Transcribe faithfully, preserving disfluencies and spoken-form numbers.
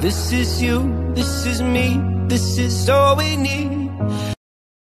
This is you, this is me, this is all we need.